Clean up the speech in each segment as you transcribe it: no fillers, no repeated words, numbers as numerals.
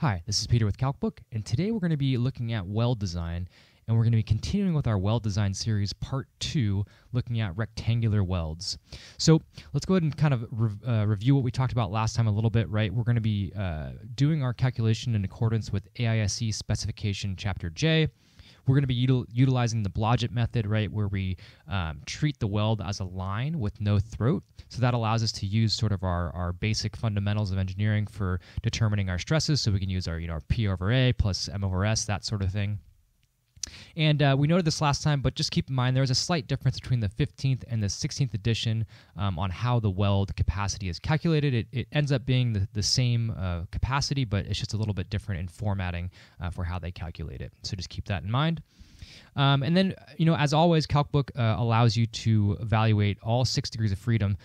Hi, this is Peter with CalcBook, and today we're going to be looking at weld design, and we're going to be continuing with our weld design series part 2, looking at rectangular welds. So let's go ahead and kind of review what we talked about last time a little bit, right? We're going to be doing our calculation in accordance with AISC specification chapter J. We're going to be utilizing the Blodgett method, right, where we treat the weld as a line with no throat. So that allows us to use sort of our basic fundamentals of engineering for determining our stresses. So we can use our, our P over A plus M over S, that sort of thing. And we noted this last time, but just keep in mind there is a slight difference between the 15th and the 16th edition on how the weld capacity is calculated. It ends up being the same capacity, but it's just a little bit different in formatting for how they calculate it. So just keep that in mind. And then, as always, CalcBook allows you to evaluate all 6 degrees of freedom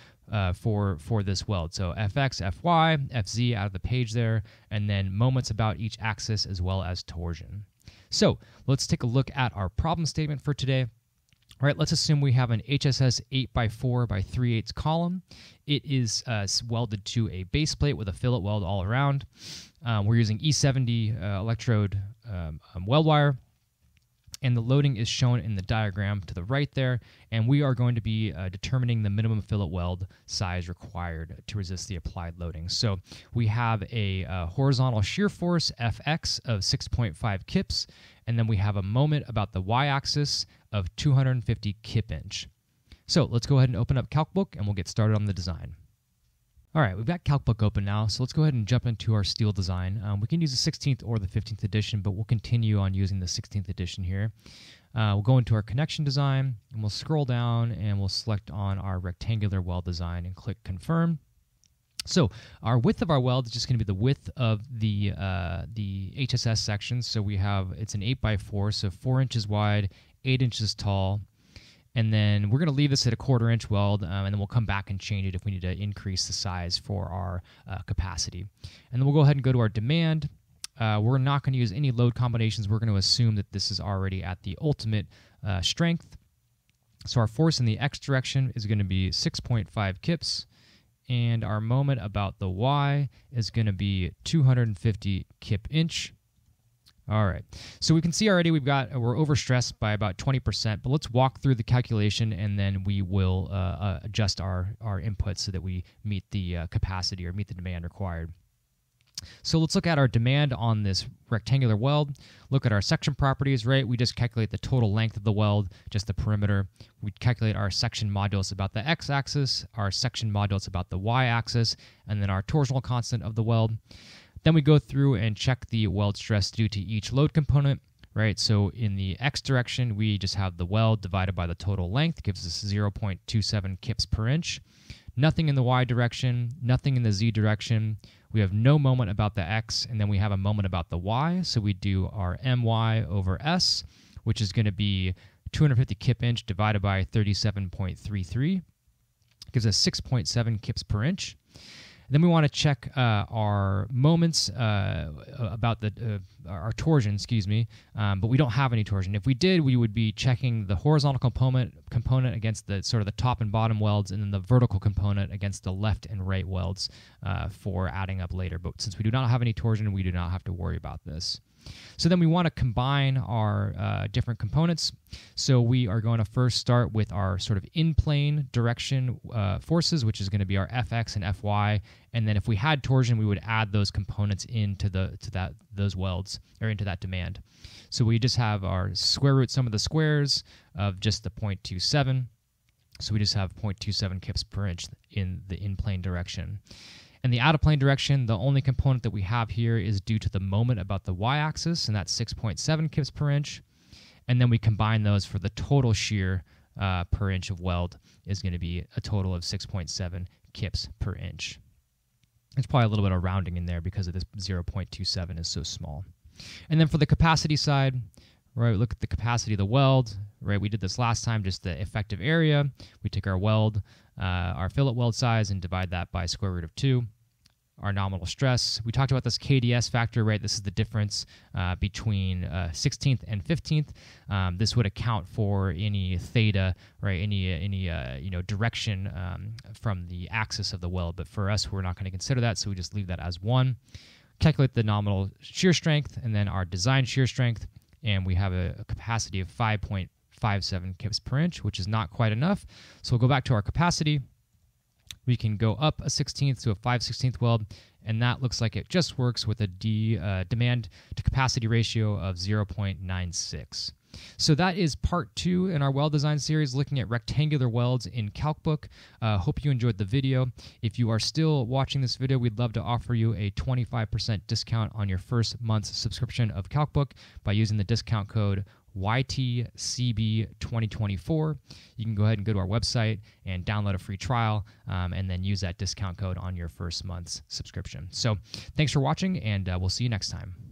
for this weld. So Fx, Fy, Fz out of the page there, and then moments about each axis as well as torsion. So let's take a look at our problem statement for today. All right, let's assume we have an HSS 8x4x3/8 column. It is welded to a base plate with a fillet weld all around. We're using E70 electrode weld wire. And the loading is shown in the diagram to the right there. And we are going to be determining the minimum fillet weld size required to resist the applied loading. So we have a horizontal shear force, Fx, of 6.5 kips. And then we have a moment about the y-axis of 250 kip-inch. So let's go ahead and open up CalcBook, and we'll get started on the design. All right, we've got CalcBook open now, so let's go ahead and jump into our steel design. We can use the 16th or the 15th edition, but we'll continue on using the 16th edition here. We'll go into our connection design, and we'll scroll down, and we'll select on our rectangular weld design and click Confirm. So our width of our weld is just going to be the width of the HSS section. So we have, it's an 8x4, so 4 inches wide, 8 inches tall. And then we're going to leave this at a 1/4 inch weld, and then we'll come back and change it if we need to increase the size for our capacity. And then we'll go ahead and go to our demand. We're not going to use any load combinations. We're going to assume that this is already at the ultimate strength. So our force in the X direction is going to be 6.5 kips, and our moment about the Y is going to be 250 kip-inch. All right, so we can see already we're overstressed by about 20%, but let's walk through the calculation, and then we will adjust our inputs so that we meet the capacity or meet the demand required. So let's look at our demand on this rectangular weld. Look at our section properties, right? We just calculate the total length of the weld, just the perimeter. We calculate our section modulus about the x-axis, our section modulus about the y-axis, and then our torsional constant of the weld. Then we go through and check the weld stress due to each load component, right? So in the X direction, we just have the weld divided by the total length, gives us 0.27 kips per inch. Nothing in the Y direction, nothing in the Z direction. We have no moment about the X, and then we have a moment about the Y. So we do our MY over S, which is going to be 250 kip inch divided by 37.33, gives us 6.7 kips per inch. Then we want to check our moments about our torsion, excuse me, but we don't have any torsion. If we did, we would be checking the horizontal component against the sort of the top and bottom welds, and then the vertical component against the left and right welds for adding up later. But since we do not have any torsion, we do not have to worry about this. So then we want to combine our different components. So we are going to first start with our sort of in-plane direction forces, which is going to be our Fx and Fy. And then if we had torsion, we would add those components into those welds, or into that demand. So we just have our square root sum of the squares of just the 0.27. So we just have 0.27 kips per inch in the in-plane direction. In the out-of-plane direction, the only component that we have here is due to the moment about the y-axis, and that's 6.7 kips per inch. And then we combine those for the total shear per inch of weld is going to be a total of 6.7 kips per inch. There's probably a little bit of rounding in there because of this 0.27 is so small. And then for the capacity side, right, look at the capacity of the weld. Right, we did this last time, just the effective area. We take our weld, our fillet weld size, and divide that by square root of 2. Our nominal stress. We talked about this KDS factor, right? This is the difference between 16th and 15th. This would account for any theta, right? Any direction from the axis of the weld. But for us, we're not going to consider that, so we just leave that as 1. calculate the nominal shear strength and then our design shear strength, and we have a capacity of 5.57 kips per inch, which is not quite enough. So we'll go back to our capacity. We can go up a 1/16 to a 5/16 weld, and that looks like it just works with a demand to capacity ratio of 0.96. So that is part 2 in our weld design series, looking at rectangular welds in CalcBook. Hope you enjoyed the video. If you are still watching this video, we'd love to offer you a 25% discount on your first month's subscription of CalcBook by using the discount code YTCB2024. You can go ahead and go to our website and download a free trial, and then use that discount code on your first month's subscription. So thanks for watching, and we'll see you next time.